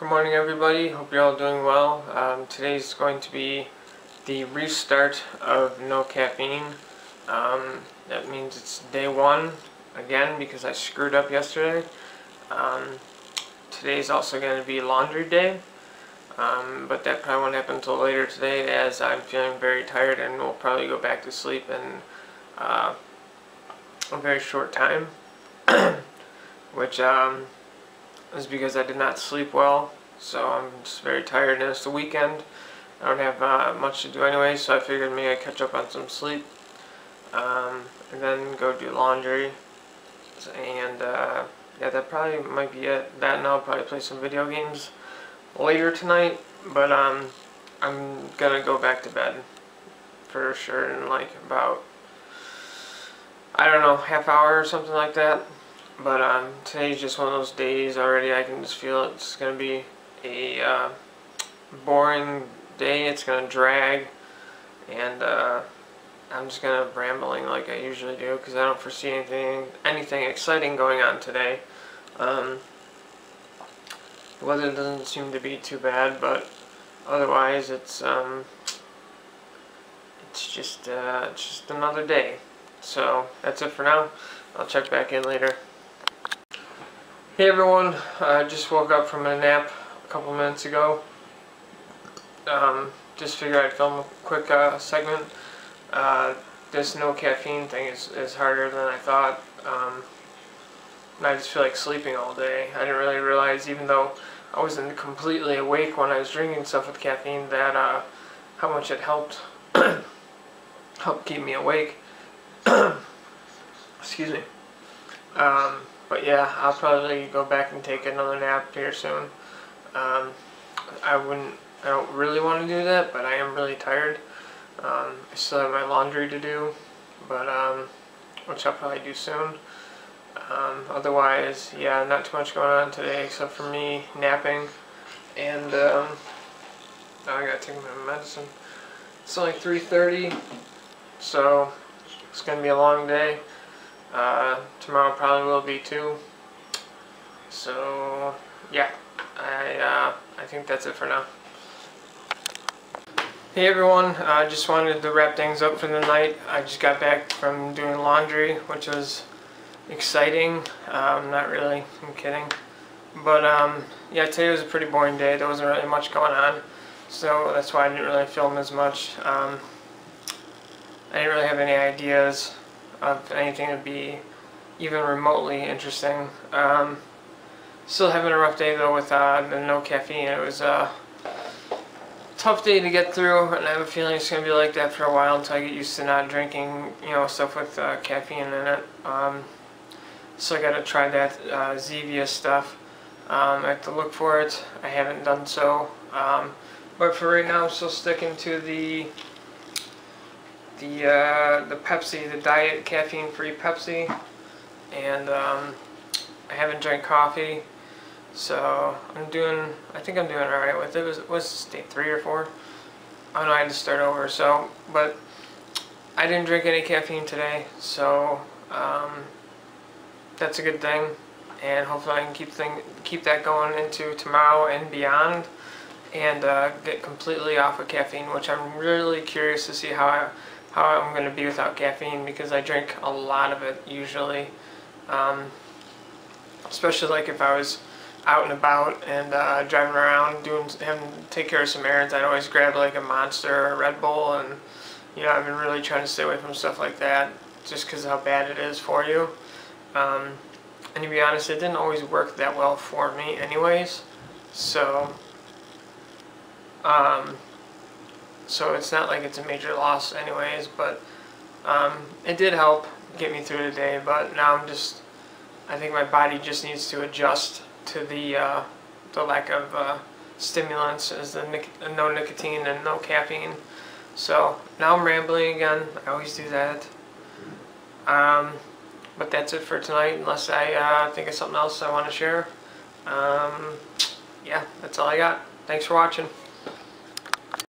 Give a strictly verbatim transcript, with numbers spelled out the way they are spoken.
Good morning, everybody. Hope you're all doing well. Um, today's going to be the restart of no caffeine. Um, that means it's day one again because I screwed up yesterday. Um, today's also going to be laundry day, um, but that probably won't happen until later today as I'm feeling very tired and will probably go back to sleep in uh, a very short time, which um, is because I did not sleep well, so I'm just very tired, and it's the weekend. I don't have uh, much to do anyway, so I figured maybe I'd catch up on some sleep, um, and then go do laundry, and uh, yeah, that probably might be it. That and I'll probably play some video games later tonight, but um, I'm gonna go back to bed for sure in like about, I don't know, half hour or something like that. But um, today's just one of those days already. I can just feel it. It's going to be a uh, boring day. It's going to drag. And uh, I'm just going to rambling like I usually do because I don't foresee anything anything exciting going on today. Um, the weather doesn't seem to be too bad, but otherwise it's um, it's just uh, it's just another day. So that's it for now. I'll check back in later. Hey everyone, I just woke up from a nap a couple minutes ago. Um, just figured I'd film a quick uh, segment. Uh, this no caffeine thing is, is harder than I thought. Um, and I just feel like sleeping all day. I didn't really realize, even though I wasn't completely awake when I was drinking stuff with caffeine, that uh, how much it helped helped keep me awake. Excuse me. Um, But yeah, I'll probably go back and take another nap here soon. Um, I wouldn't, I don't really want to do that, but I am really tired. Um, I still have my laundry to do, but um, which I'll probably do soon. Um, otherwise, yeah, not too much going on today except for me napping, and um, now I gotta take my medicine. It's only three thirty, so it's gonna be a long day. Uh, tomorrow probably will be too. So yeah, I uh, I think that's it for now. Hey everyone, I uh, just wanted to wrap things up for the night. I just got back from doing laundry, which was exciting. Um, not really, I'm kidding. But um, yeah, today was a pretty boring day. There wasn't really much going on, so that's why I didn't really film as much. Um, I didn't really have any ideas of anything to be even remotely interesting. Um, still having a rough day though with uh, the no caffeine. It was a tough day to get through, and I have a feeling it's going to be like that for a while until I get used to not drinking, you know, stuff with uh, caffeine in it. Um, so I got to try that uh, Zevia stuff. Um, I have to look for it. I haven't done so, um, but for right now I'm still sticking to the The, uh, the Pepsi, the diet caffeine-free Pepsi, and um, I haven't drank coffee, so I'm doing, I think I'm doing alright with it. It was, it was day three or four, I don't know, I had to start over, so, but I didn't drink any caffeine today, so um, that's a good thing, and hopefully I can keep, thing, keep that going into tomorrow and beyond, and uh, get completely off of caffeine, which I'm really curious to see how I how I'm going to be without caffeine, because I drink a lot of it usually, um, especially like if I was out and about and uh, driving around doing having to take care of some errands. I'd always grab like a Monster or a Red Bull, and you know, I've been really trying to stay away from stuff like that just because of how bad it is for you, um, and to be honest, it didn't always work that well for me anyways, so um, so it's not like it's a major loss anyways, but um, it did help get me through the day, but now I'm just, I think my body just needs to adjust to the uh, the lack of uh, stimulants, as the nic no nicotine and no caffeine. So now I'm rambling again, I always do that, um, but that's it for tonight, unless I uh, think of something else I want to share. Um, yeah, that's all I got. Thanks for watching.